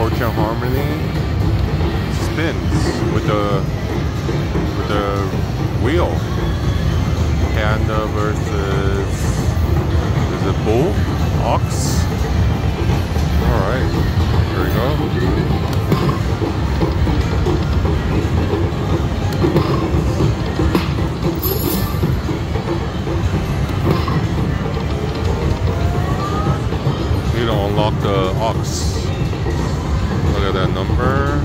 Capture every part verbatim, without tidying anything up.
Fortune Harmony spins with the with the wheel. Panda versus is it bull? Ox? Alright, here we go. Need to unlock the ox. Look at that number.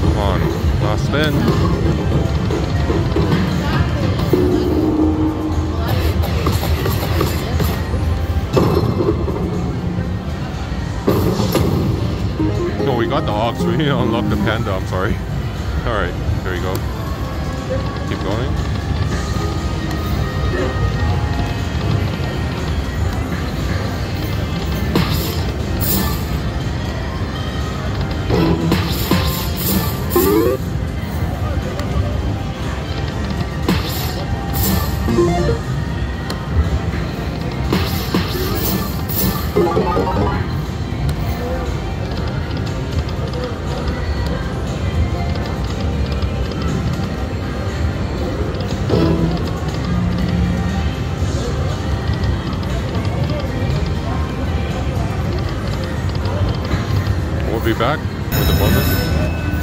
Come on, last spin. No, we got the ox. We need to unlock the panda. I'm sorry. All right, there we go. Keep going. We'll be back with the bonus.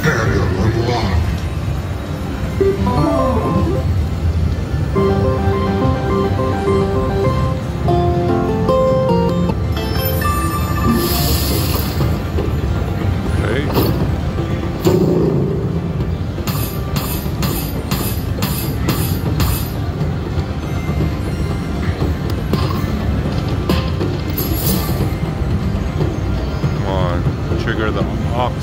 Area unlocked. Okay. Come on, trigger the ox.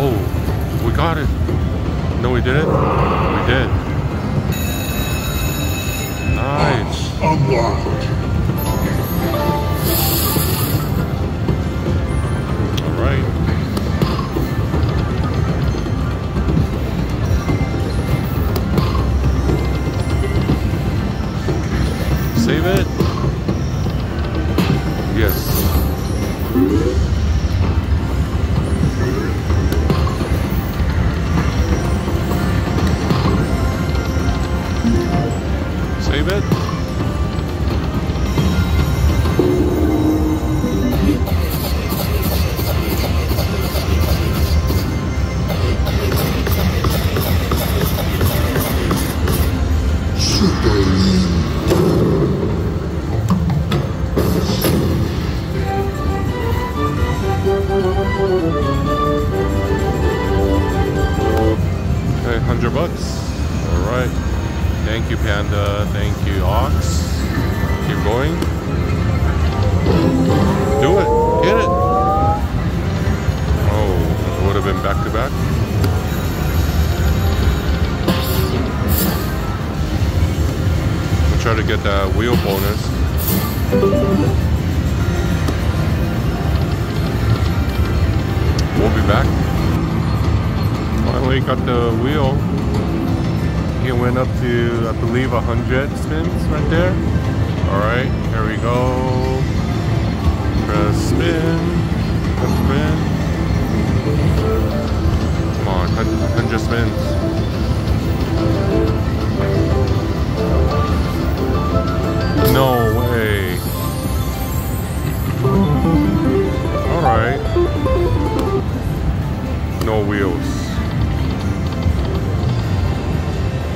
Oh, we got it. No, we did it. We did. Nice. All right. Save it. Yes. Save it. Super. Okay, one hundred bucks. Alright. Thank you, Panda. Thank you, Ox. Keep going. Do it. Get it. Oh, it would have been back to back. We'll try to get that wheel bonus. We'll be back. Finally got the wheel. It went up to, I believe, one hundred spins right there. All right, here we go. Press spin. Press spin. Come on, one hundred spins. No way. All right. No wheels.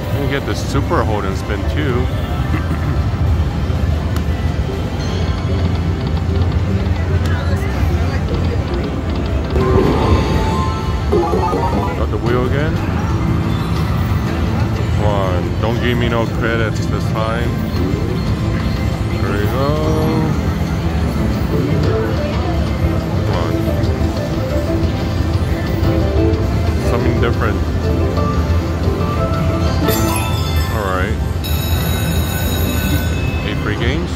You can get the super hold and spin too. Got the wheel again. Come on, don't give me no credits this time. There you go. Come on. Something different. Alright. Eight free games.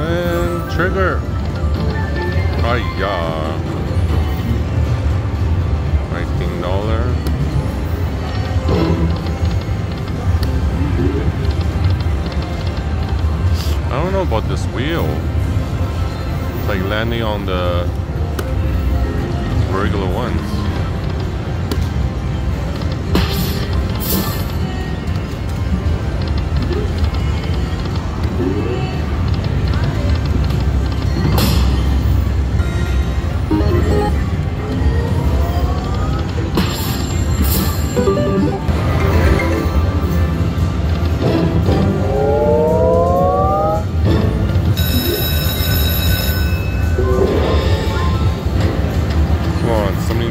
and trigger. Hiya. nineteen dollars. I don't know about this wheel. It's like landing on the regular ones.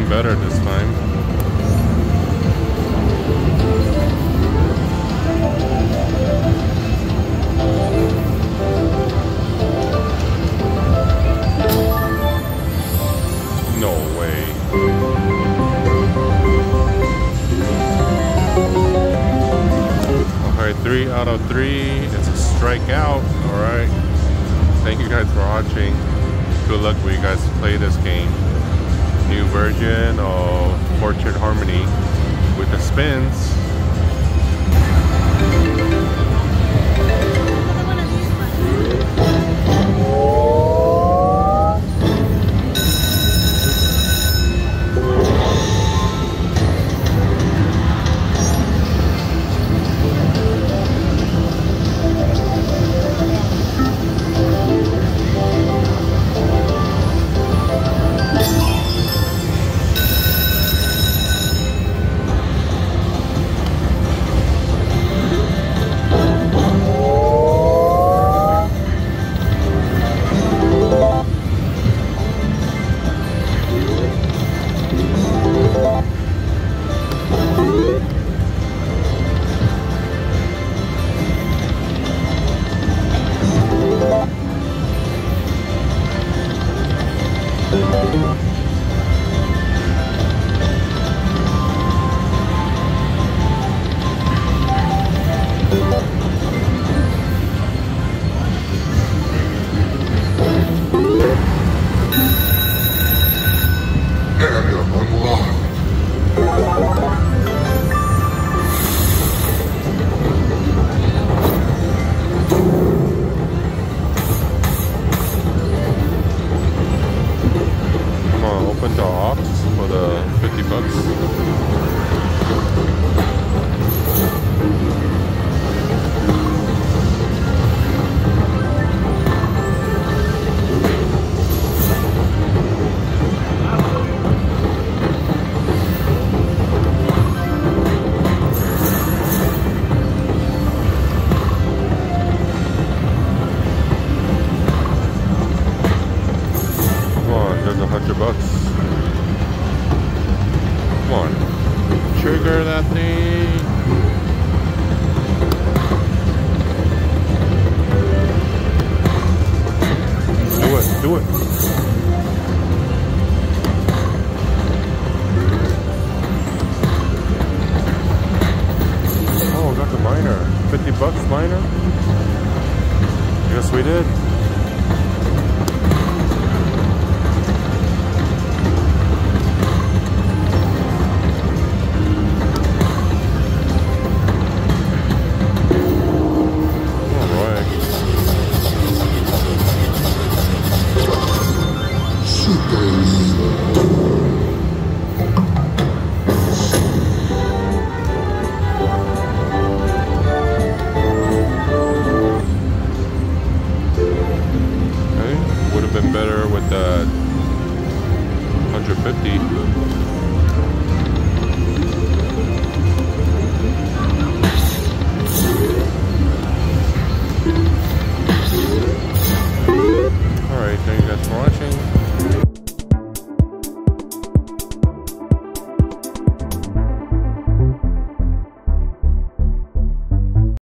Better this time. No way. Alright, three out of three. It's a strikeout. Alright. Thank you guys for watching. Good luck when you guys play this game. New version of Fortune Harmony with the spins. Better with that one hundred fifty.